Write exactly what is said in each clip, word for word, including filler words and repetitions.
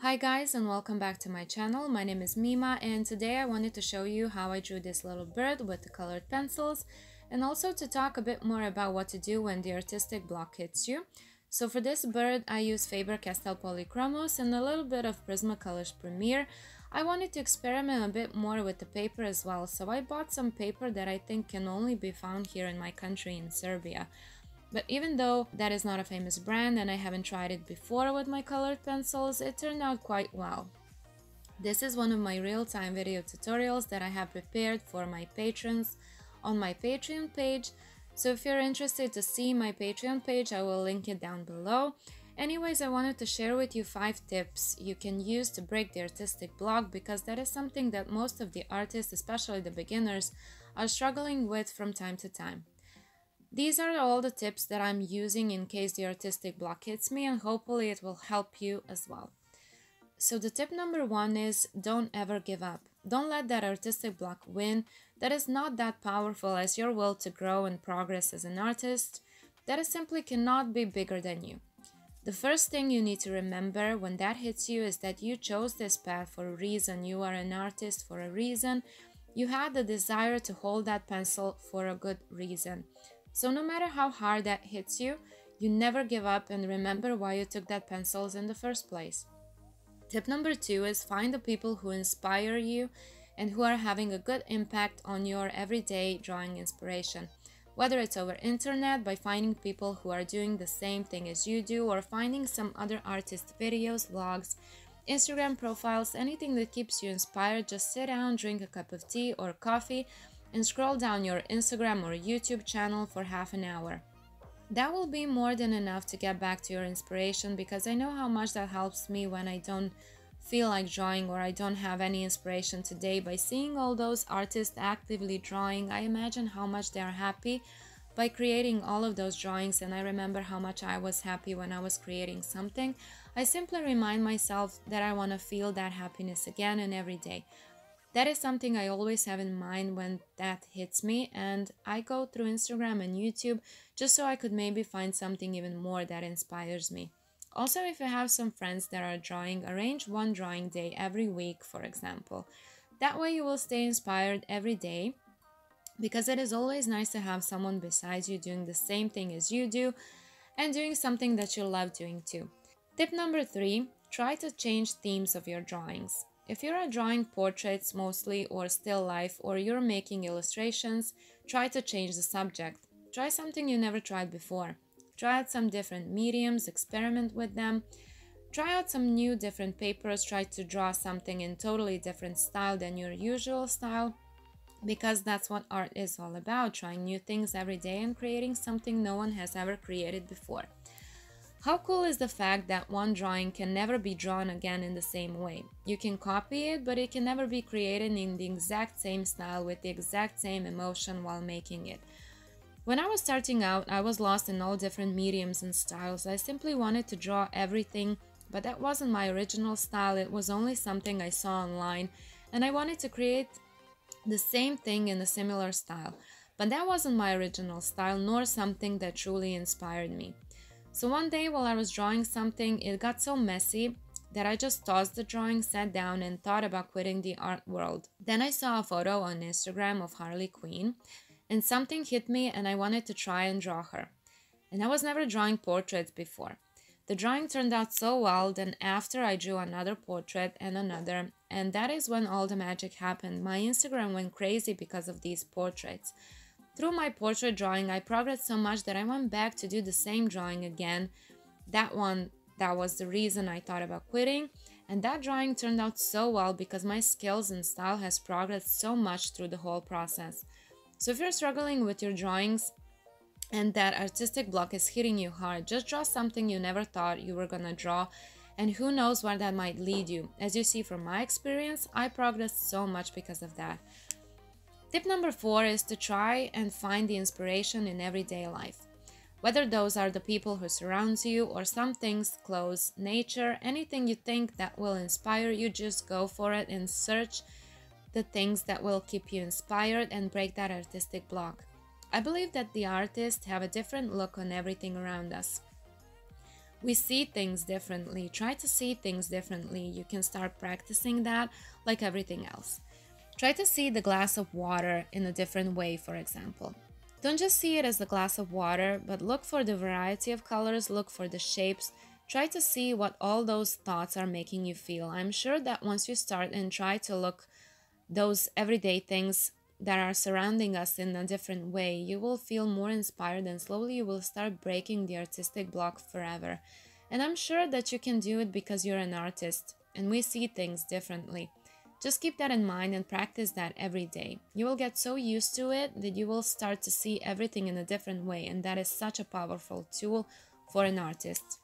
Hi guys, and welcome back to my channel. My name is Mima, and today I wanted to show you how I drew this little bird with the colored pencils, and also to talk a bit more about what to do when the artistic block hits you. So for this bird I use Faber Castell Polychromos and a little bit of Prismacolor Premier. I wanted to experiment a bit more with the paper as well, so I bought some paper that I think can only be found here in my country in Serbia. But even though that is not a famous brand and I haven't tried it before with my colored pencils, it turned out quite well. This is one of my real-time video tutorials that I have prepared for my patrons on my Patreon page. So if you're interested to see my Patreon page, I will link it down below. Anyways, I wanted to share with you five tips you can use to break the artistic block, because that is something that most of the artists, especially the beginners, are struggling with from time to time. These are all the tips that I'm using in case the artistic block hits me, and hopefully it will help you as well. So the tip number one is, don't ever give up. Don't let that artistic block win. That is not that powerful as your will to grow and progress as an artist. That is simply cannot be bigger than you. The first thing you need to remember when that hits you is that you chose this path for a reason. You are an artist for a reason. You had the desire to hold that pencil for a good reason. So no matter how hard that hits you, you never give up and remember why you took that pencils in the first place. Tip number two is, find the people who inspire you and who are having a good impact on your everyday drawing inspiration. Whether it's over internet, by finding people who are doing the same thing as you do, or finding some other artist videos, vlogs, Instagram profiles, anything that keeps you inspired. Just sit down, drink a cup of tea or coffee, and scroll down your Instagram or YouTube channel for half an hour. That will be more than enough to get back to your inspiration, because I know how much that helps me when I don't feel like drawing or I don't have any inspiration today. By seeing all those artists actively drawing, I imagine how much they are happy by creating all of those drawings, and I remember how much I was happy when I was creating something. I simply remind myself that I want to feel that happiness again and every day. That is something I always have in mind when that hits me, and I go through Instagram and YouTube just so I could maybe find something even more that inspires me. Also, if you have some friends that are drawing, arrange one drawing day every week, for example. That way you will stay inspired every day, because it is always nice to have someone besides you doing the same thing as you do and doing something that you love doing too. Tip number three, try to change themes of your drawings. If you are drawing portraits mostly, or still life, or you're making illustrations, try to change the subject. Try something you never tried before. Try out some different mediums, experiment with them. Try out some new different papers, try to draw something in totally different style than your usual style, because that's what art is all about, trying new things every day and creating something no one has ever created before. How cool is the fact that one drawing can never be drawn again in the same way? You can copy it, but it can never be created in the exact same style with the exact same emotion while making it. When I was starting out, I was lost in all different mediums and styles. I simply wanted to draw everything, but that wasn't my original style. It was only something I saw online, and I wanted to create the same thing in a similar style. But that wasn't my original style, nor something that truly inspired me. So one day while I was drawing something, it got so messy that I just tossed the drawing, sat down, and thought about quitting the art world. Then I saw a photo on Instagram of Harley Quinn, and something hit me and I wanted to try and draw her. And I was never drawing portraits before. The drawing turned out so well, then after I drew another portrait and another, and that is when all the magic happened. My Instagram went crazy because of these portraits. Through my portrait drawing, I progressed so much that I went back to do the same drawing again. That one, that was the reason I thought about quitting. And that drawing turned out so well because my skills and style has progressed so much through the whole process. So if you're struggling with your drawings and that artistic block is hitting you hard, just draw something you never thought you were gonna draw and who knows where that might lead you. As you see from my experience, I progressed so much because of that. Tip number four is to try and find the inspiration in everyday life. Whether those are the people who surround you or some things, clothes, nature, anything you think that will inspire you, just go for it and search the things that will keep you inspired and break that artistic block. I believe that the artists have a different look on everything around us. We see things differently. Try to see things differently. You can start practicing that like everything else. Try to see the glass of water in a different way, for example. Don't just see it as a glass of water, but look for the variety of colors, look for the shapes. Try to see what all those thoughts are making you feel. I'm sure that once you start and try to look those everyday things that are surrounding us in a different way, you will feel more inspired, and slowly you will start breaking the artistic block forever. And I'm sure that you can do it because you're an artist and we see things differently. Just keep that in mind and practice that every day. You will get so used to it that you will start to see everything in a different way, and that is such a powerful tool for an artist.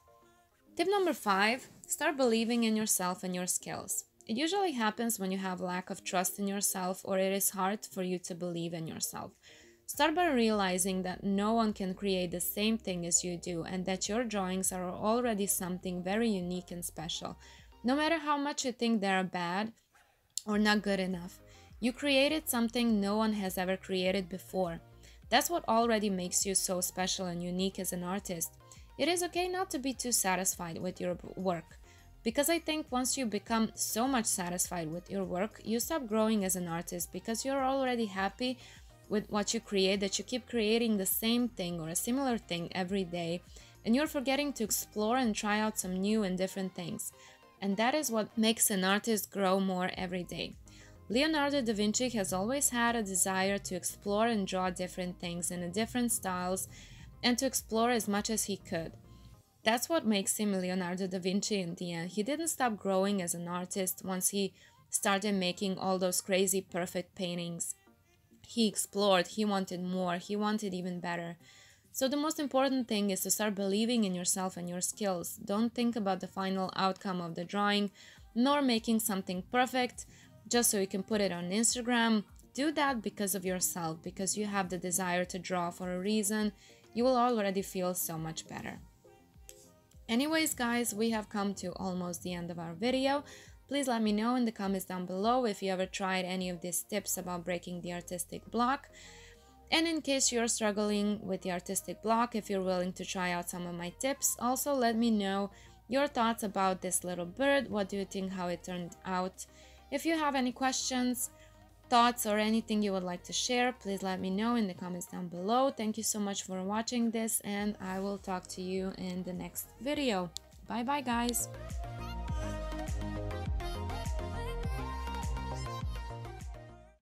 Tip number five, start believing in yourself and your skills. It usually happens when you have lack of trust in yourself, or it is hard for you to believe in yourself. Start by realizing that no one can create the same thing as you do, and that your drawings are already something very unique and special. No matter how much you think they are bad or not good enough, you created something no one has ever created before. That's what already makes you so special and unique as an artist. It is okay not to be too satisfied with your work. Because I think once you become so much satisfied with your work, you stop growing as an artist, because you're already happy with what you create, that you keep creating the same thing or a similar thing every day, and you're forgetting to explore and try out some new and different things. And that is what makes an artist grow more every day. Leonardo da Vinci has always had a desire to explore and draw different things in different styles, and to explore as much as he could. That's what makes him Leonardo da Vinci in the end. He didn't stop growing as an artist once he started making all those crazy perfect paintings. He explored, he wanted more, he wanted even better. So the most important thing is to start believing in yourself and your skills. Don't think about the final outcome of the drawing, nor making something perfect just so you can put it on Instagram. Do that because of yourself, because you have the desire to draw for a reason. You will already feel so much better. Anyways, guys, we have come to almost the end of our video. Please let me know in the comments down below if you ever tried any of these tips about breaking the artistic block. And in case you're struggling with the artistic block, if you're willing to try out some of my tips, also let me know your thoughts about this little bird. What do you think, how it turned out? If you have any questions, thoughts, or anything you would like to share, please let me know in the comments down below. Thank you so much for watching this, and I will talk to you in the next video. Bye bye, guys.